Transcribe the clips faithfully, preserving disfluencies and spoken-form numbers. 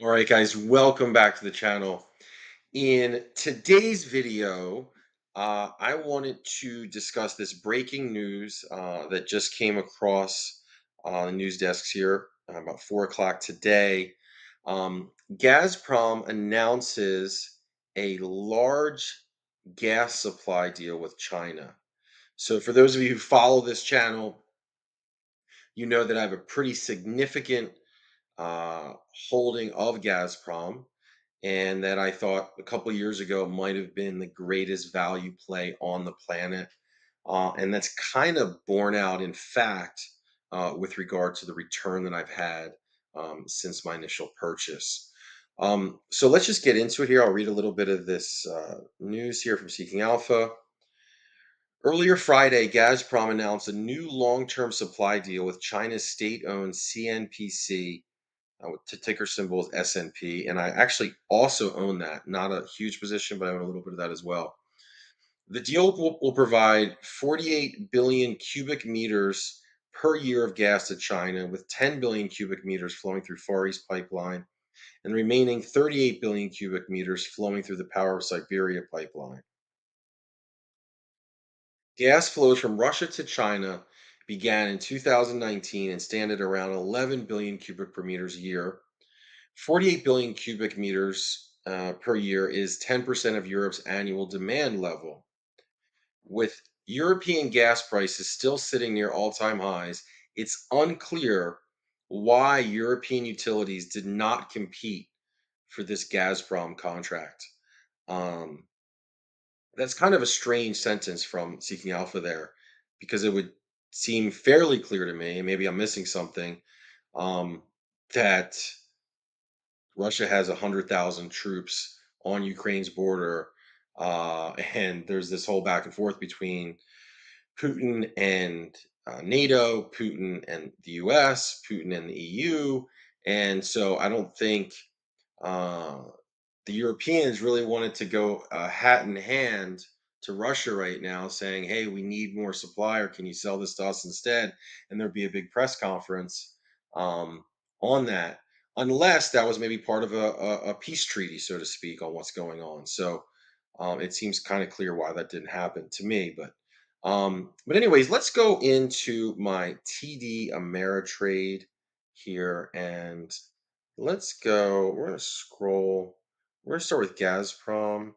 All right, guys, welcome back to the channel. In today's video, uh, I wanted to discuss this breaking news uh, that just came across uh, the news desks here uh, about four o'clock today. Um, Gazprom announces a large gas supply deal with China. So for those of you who follow this channel, you know that I have a pretty significant uh, holding of Gazprom, and that I thought a couple years ago might have been the greatest value play on the planet. Uh, and that's kind of borne out in fact uh, with regard to the return that I've had um, since my initial purchase. Um, so let's just get into it here. I'll read a little bit of this uh, news here from Seeking Alpha. Earlier Friday, Gazprom announced a new long-term supply deal with China's state-owned C N P C, uh, with the ticker symbol is S N P, and I actually also own that. Not a huge position, but I own a little bit of that as well. The deal will, will provide forty-eight billion cubic meters per year of gas to China, with ten billion cubic meters flowing through Far East Pipeline, and the remaining thirty-eight billion cubic meters flowing through the Power of Siberia pipeline. Gas flows from Russia to China began in two thousand nineteen and stand at around eleven billion cubic per meters a year. forty-eight billion cubic meters uh, per year is ten percent of Europe's annual demand level. With European gas prices still sitting near all-time highs, it's unclear why European utilities did not compete for this Gazprom contract. Um, That's kind of a strange sentence from Seeking Alpha there, because it would seem fairly clear to me, and maybe I'm missing something, um, that Russia has one hundred thousand troops on Ukraine's border, uh, and there's this whole back and forth between Putin and uh, NATO, Putin and the U S, Putin and the E U, and so I don't think... Uh, The Europeans really wanted to go uh, hat in hand to Russia right now, saying, hey, we need more supply, or can you sell this to us instead? And there'd be a big press conference um, on that, unless that was maybe part of a, a, a peace treaty, so to speak, on what's going on. So um, it seems kind of clear why that didn't happen to me. But, um, but anyways, let's go into my T D Ameritrade here, and let's go, we're going to scroll. We're going to start with Gazprom,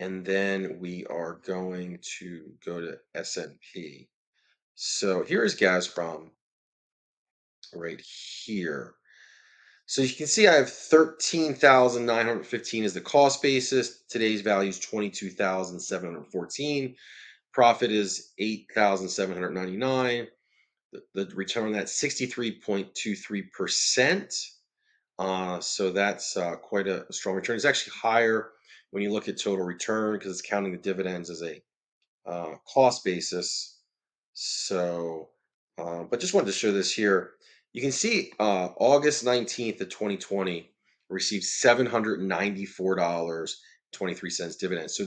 and then we are going to go to S N P. So here is Gazprom right here. So you can see I have thirteen thousand nine hundred fifteen as the cost basis. Today's value is twenty-two thousand seven hundred fourteen. Profit is eight thousand seven hundred ninety-nine. The, the return on that sixty-three point two three percent. Uh, so that's uh, quite a strong return. It's actually higher when you look at total return, because it's counting the dividends as a uh, cost basis. So, uh, but just wanted to show this here. You can see uh, August nineteenth of twenty twenty received seven hundred ninety-four dollars and twenty-three cents dividends. So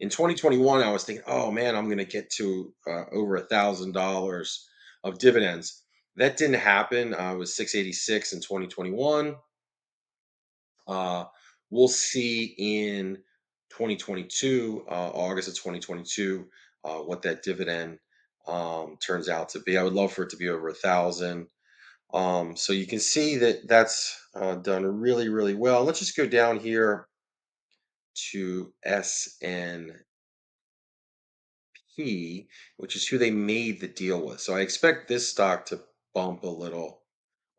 in twenty twenty-one, I was thinking, oh man, I'm going to get to uh, over one thousand dollars of dividends. That didn't happen. Uh, it was six eighty-six in twenty twenty-one. Uh, we'll see in twenty twenty-two, uh, August of twenty twenty-two, uh, what that dividend um, turns out to be. I would love for it to be over a thousand. Um, so you can see that that's uh, done really, really well. Let's just go down here to S N P, which is who they made the deal with. So I expect this stock to bump a little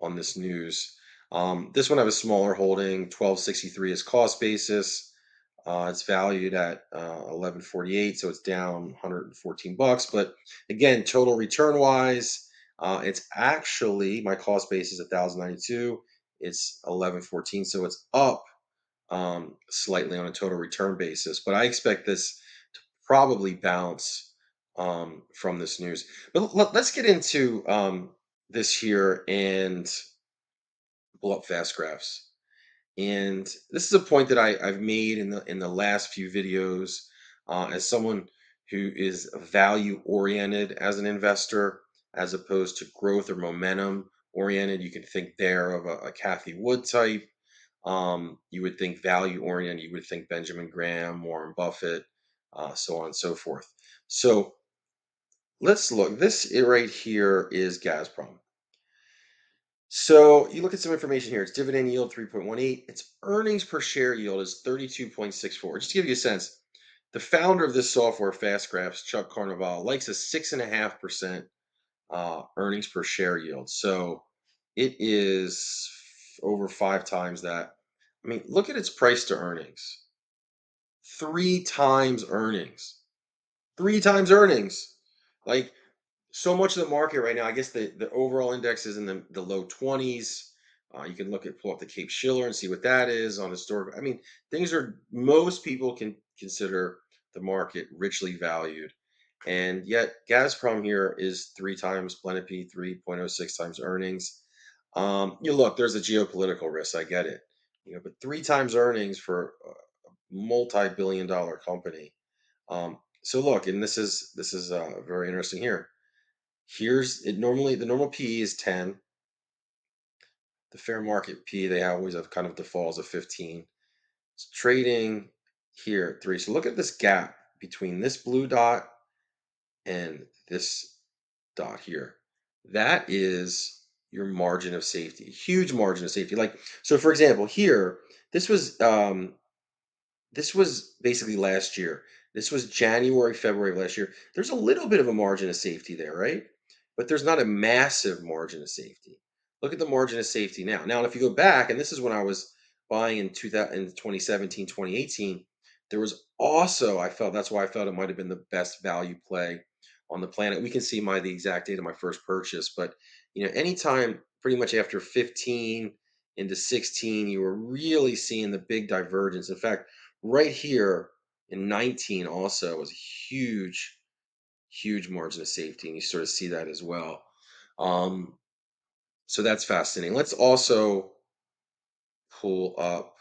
on this news. Um, this one I have a smaller holding, twelve sixty-three as cost basis. Uh, it's valued at uh, eleven forty-eight, so it's down one hundred fourteen bucks. But again, total return wise, uh, it's actually, my cost basis is one thousand ninety-two. It's eleven fourteen, so it's up um, slightly on a total return basis. But I expect this to probably bounce um, from this news. But let's get into um, this here and pull up FastGraphs. And this is a point that I, I've made in the in the last few videos uh, as someone who is value oriented as an investor, as opposed to growth or momentum oriented. You can think there of a, a Cathie Wood type, Um, you would think value-oriented. You would think Benjamin Graham, Warren Buffett, uh, so on and so forth. So let's look. This right here is Gazprom. So you look at some information here. Its dividend yield three point one eight. Its earnings per share yield is thirty-two point six four. Just to give you a sense, the founder of this software, FastGraphs, Chuck Carnevale, likes a six and a half percent earnings per share yield. So it is over five times that. I mean, look at its price to earnings. Three times earnings. Three times earnings. Like, so much of the market right now, I guess the, the overall index is in the, the low twenties. Uh, you can look at, pull up the Cape Schiller and see what that is on historical. I mean, things are, most people can consider the market richly valued. And yet Gazprom here is three times Planet P, three point oh six times earnings. Um, you look, there's a geopolitical risk. I get it, you know, but three times earnings for a multi-billion dollar company. Um, so look, and this is, this is uh, very interesting here. Here's it. Normally the normal P E is ten. The fair market P E, they always have kind of defaults of fifteen. It's trading here at three. So look at this gap between this blue dot and this dot here. That is your margin of safety, huge margin of safety. Like, so for example, here, this was, um, this was basically last year. This was January, February of last year. There's a little bit of a margin of safety there, right? But there's not a massive margin of safety. Look at the margin of safety now. Now, if you go back, and this is when I was buying in twenty seventeen, twenty eighteen, there was also, I felt, that's why I felt it might've been the best value play on the planet. We can see my, the exact date of my first purchase, but you know, anytime pretty much after fifteen into sixteen, you were really seeing the big divergence. In fact, right here in nineteen also was a huge, huge margin of safety. And you sort of see that as well. Um, so that's fascinating. Let's also pull up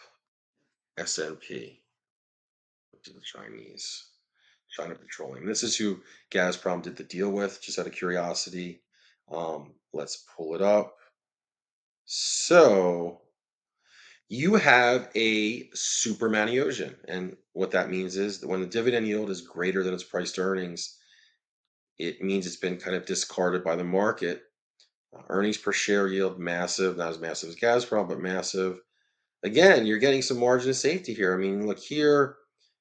S N P, which is the Chinese, China Petroleum. This is who Gazprom did the deal with, just out of curiosity. Um, let's pull it up. So you have a Super-Maneosian, and what that means is that when the dividend yield is greater than its price to earnings, it means it's been kind of discarded by the market. Uh, earnings per share yield, massive, not as massive as Gazprom, but massive. Again, you're getting some margin of safety here. I mean, look here,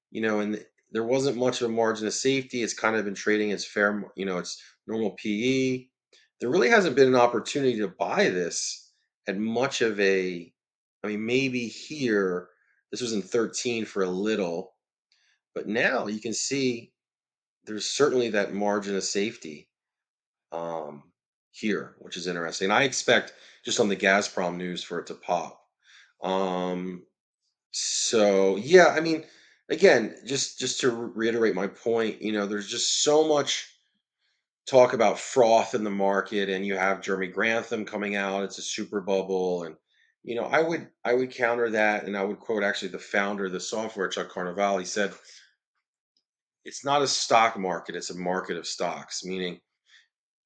you know, and the, there wasn't much of a margin of safety. It's kind of been trading as fair, you know, it's normal P E. There really hasn't been an opportunity to buy this at much of a, I mean, maybe here, this was in thirteen for a little, but now you can see there's certainly that margin of safety um, here, which is interesting. And I expect just on the Gazprom news for it to pop. Um, so yeah, I mean, again, just, just to reiterate my point, you know, there's just so much talk about froth in the market, and you have Jeremy Grantham coming out, it's a super bubble. And, you know, I would, I would counter that. And I would quote actually the founder of the software, Chuck Carnevale. He said, it's not a stock market, it's a market of stocks, meaning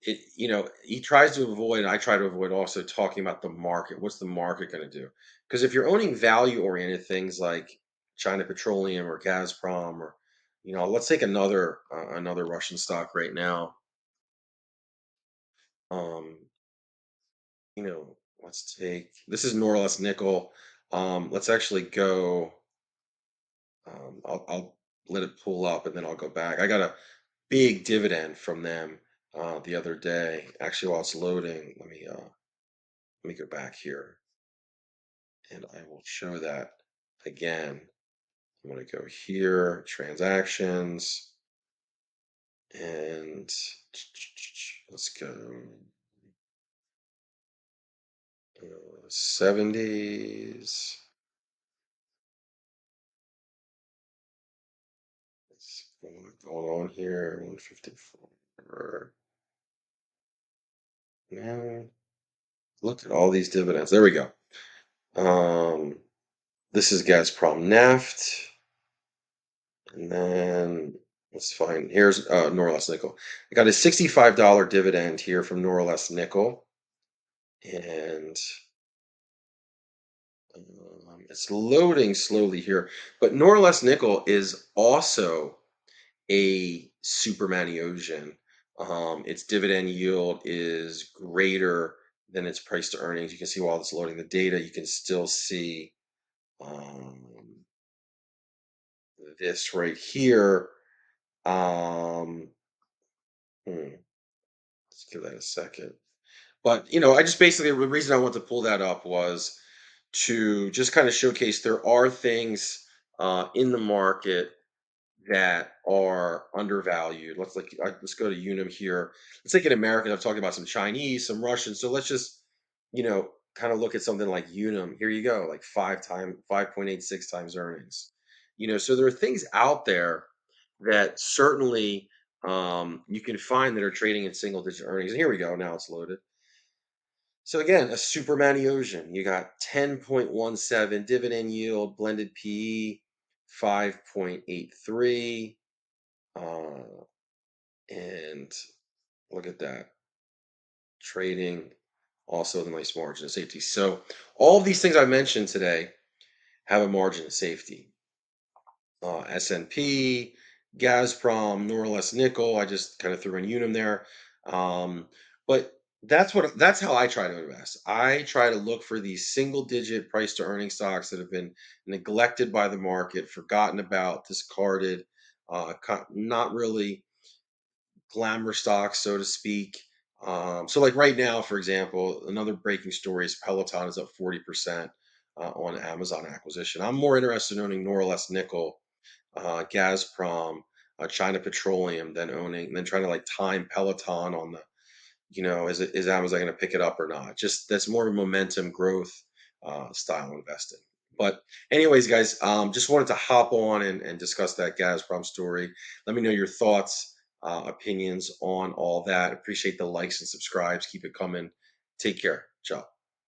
it, you know, he tries to avoid, and I try to avoid also talking about the market. What's the market going to do? Because if you're owning value oriented things like China Petroleum or Gazprom, or, you know, let's take another, uh, another Russian stock right now. Um, you know, let's take, this is Norilsk Nickel. Um, let's actually go, um, I'll, I'll let it pull up and then I'll go back. I got a big dividend from them, uh, the other day, actually while it's loading. Let me, uh, let me go back here and I will show that again. I'm going to go here, transactions, and let's go uh, seventies. Let's go on here, one fifty-four. Man, look at all these dividends. There we go. Um, this is Gazprom Neft, and then let's find, here's uh, Norilsk Nickel. I got a sixty-five dollar dividend here from Norilsk Nickel. And um, It's loading slowly here. But Norilsk Nickel is also a Super-Maneosian. Um, its dividend yield is greater than its price to earnings. You can see while it's loading the data, you can still see um, this right here. Um, hmm. Let's give that a second. But, you know, I just basically, the reason I wanted to pull that up was to just kind of showcase there are things uh, in the market that are undervalued. Let's like let's go to Unum here. Let's take an American. I've talked about some Chinese, some Russian. So let's just, you know, kind of look at something like Unum. Here you go, like five times, five point eight six times earnings. You know, so there are things out there that certainly um, you can find that are trading in single digit earnings. And here we go. Now it's loaded. So again, a Super-Maneosian. You got ten point one seven dividend yield, blended P E. five point eight three, uh, and look at that, trading also the nice margin of safety. So all of these things I mentioned today have a margin of safety. Uh, S N P, Gazprom, Norilsk Nickel, I just kind of threw in Unum there. Um, but that's what that's how I try to invest. I try to look for these single digit price to earning stocks that have been neglected by the market, forgotten about, discarded, uh, not really glamour stocks, so to speak. Um, so like right now, for example, another breaking story is Peloton is up forty percent uh, on Amazon acquisition. I'm more interested in owning Norilsk Nickel, uh, Gazprom, uh, China Petroleum than owning, than trying to like time Peloton on the, you know, is, is Amazon going to pick it up or not? Just that's more of a momentum growth uh, style investing. But anyways, guys, um, just wanted to hop on and, and discuss that Gazprom story. Let me know your thoughts, uh, opinions on all that. Appreciate the likes and subscribes. Keep it coming. Take care. Ciao.